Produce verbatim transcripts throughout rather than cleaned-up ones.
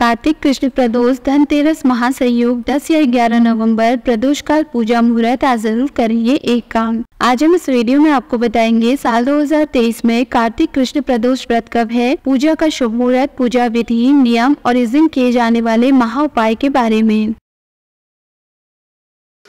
कार्तिक कृष्ण प्रदोष धनतेरस महासंयोग दस या ग्यारह नवंबर प्रदोष काल पूजा मुहूर्त आज जरूर करिए एक काम। आज हम इस वीडियो में आपको बताएंगे साल दो हज़ार तेईस में कार्तिक कृष्ण प्रदोष व्रत कब है, पूजा का शुभ मुहूर्त, पूजा विधि, नियम और इस दिन किए जाने वाले महा उपाय के बारे में।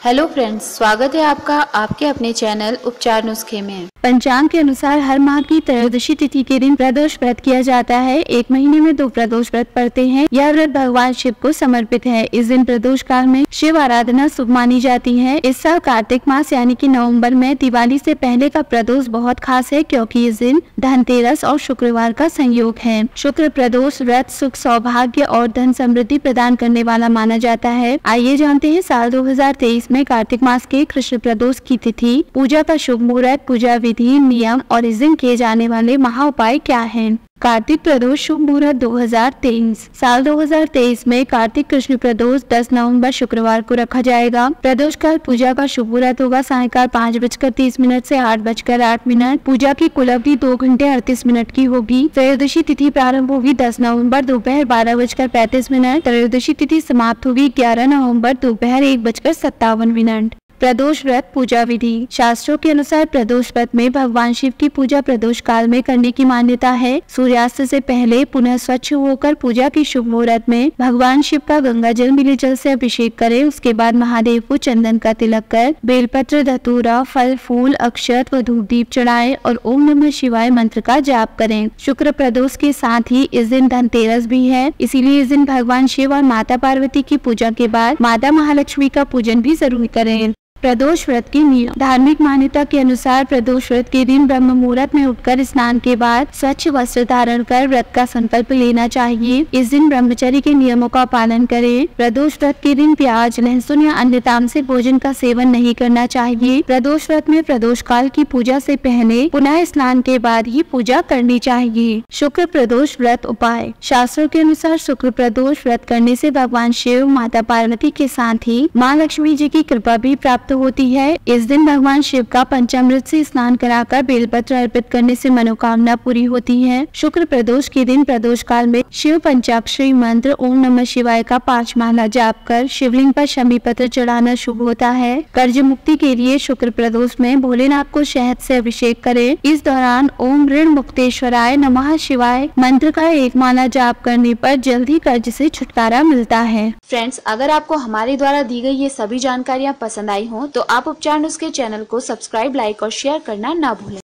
हेलो फ्रेंड्स, स्वागत है आपका आपके अपने चैनल उपचार नुस्खे में। पंचांग के अनुसार हर माह की त्रयोदशी तिथि के दिन प्रदोष व्रत किया जाता है। एक महीने में दो प्रदोष व्रत पड़ते हैं। यह व्रत भगवान शिव को समर्पित है। इस दिन प्रदोष काल में शिव आराधना शुभ मानी जाती है। इस साल कार्तिक मास यानी कि नवंबर में दिवाली से पहले का प्रदोष बहुत खास है, क्योंकि इस दिन धनतेरस और शुक्रवार का संयोग है। शुक्र प्रदोष व्रत सुख, सौभाग्य और धन समृद्धि प्रदान करने वाला माना जाता है। आइए जानते हैं साल दो हजार तेईस में कार्तिक मास के कृष्ण प्रदोष की तिथि, पूजा का शुभ मुहूर्त, पूजा विधि, नियम और इस दिन किए जाने वाले महा उपाय क्या हैं। कार्तिक प्रदोष शुभ मुहूर्त दो हज़ार तेईस। साल दो हज़ार तेईस में कार्तिक कृष्ण प्रदोष दस नवंबर शुक्रवार को रखा जाएगा। प्रदोष काल पूजा का शुभ मुहूर्त होगा सायंकाल पाँच बजकर तीस मिनट से आठ बजकर आठ मिनट। पूजा की कुल अवधि दो घंटे अड़तीस मिनट की होगी। त्रयोदशी तिथि प्रारंभ होगी दस नवंबर दोपहर बारह बजकर पैंतीस मिनट। त्रयोदशी तिथि समाप्त होगी ग्यारह नवम्बर दोपहर एक बजकर सत्तावन मिनट। प्रदोष व्रत पूजा विधि। शास्त्रों के अनुसार प्रदोष व्रत में भगवान शिव की पूजा प्रदोष काल में करने की मान्यता है। सूर्यास्त से पहले पुनः स्वच्छ होकर पूजा की शुभ मुहूर्त में भगवान शिव का गंगा जल मिले जल से अभिषेक करें। उसके बाद महादेव को चंदन का तिलक कर बेलपत्र, धतूरा, फल, फूल, अक्षत व धूप दीप चढ़ाएं और ओम नमः शिवाय मंत्र का जाप करें। शुक्र प्रदोष के साथ ही इस दिन धनतेरस भी है, इसीलिए इस दिन भगवान शिव और माता पार्वती की पूजा के बाद माता महालक्ष्मी का पूजन भी जरूर करें। प्रदोष व्रत के नियम। धार्मिक मान्यता के अनुसार प्रदोष व्रत के दिन ब्रह्म मुहूर्त में उठकर स्नान के बाद स्वच्छ वस्त्र धारण कर व्रत का संकल्प लेना चाहिए। इस दिन ब्रह्मचर्य के नियमों का पालन करें। प्रदोष व्रत के दिन प्याज, लहसुन या अन्य तामसिक भोजन का सेवन नहीं करना चाहिए। प्रदोष व्रत में प्रदोष काल की पूजा से पहले पुनः स्नान के बाद ही पूजा करनी चाहिए। शुक्र प्रदोष व्रत उपाय। शास्त्रों के अनुसार शुक्र प्रदोष व्रत करने से भगवान शिव, माता पार्वती के साथ ही माँ लक्ष्मी जी की कृपा भी प्राप्त होती है। इस दिन भगवान शिव का पंचामृत से स्नान कराकर बेलपत्र अर्पित करने से मनोकामना पूरी होती है। शुक्र प्रदोष के दिन प्रदोष काल में शिव पंचाक्षरी मंत्र ओम नमः शिवाय का पांच माला जाप कर शिवलिंग पर शमी पत्र चढ़ाना शुभ होता है। कर्ज मुक्ति के लिए शुक्र प्रदोष में भोलेनाथ को शहद से अभिषेक करें। इस दौरान ओम ऋण मुक्तेश्वराय नमः शिवाय मंत्र का एक माला जाप करने पर जल्द ही कर्ज से छुटकारा मिलता है। फ्रेंड्स, अगर आपको हमारे द्वारा दी गई ये सभी जानकारियाँ पसंद आई तो आप उपचार नुस्खे के चैनल को सब्सक्राइब, लाइक और शेयर करना ना भूलें।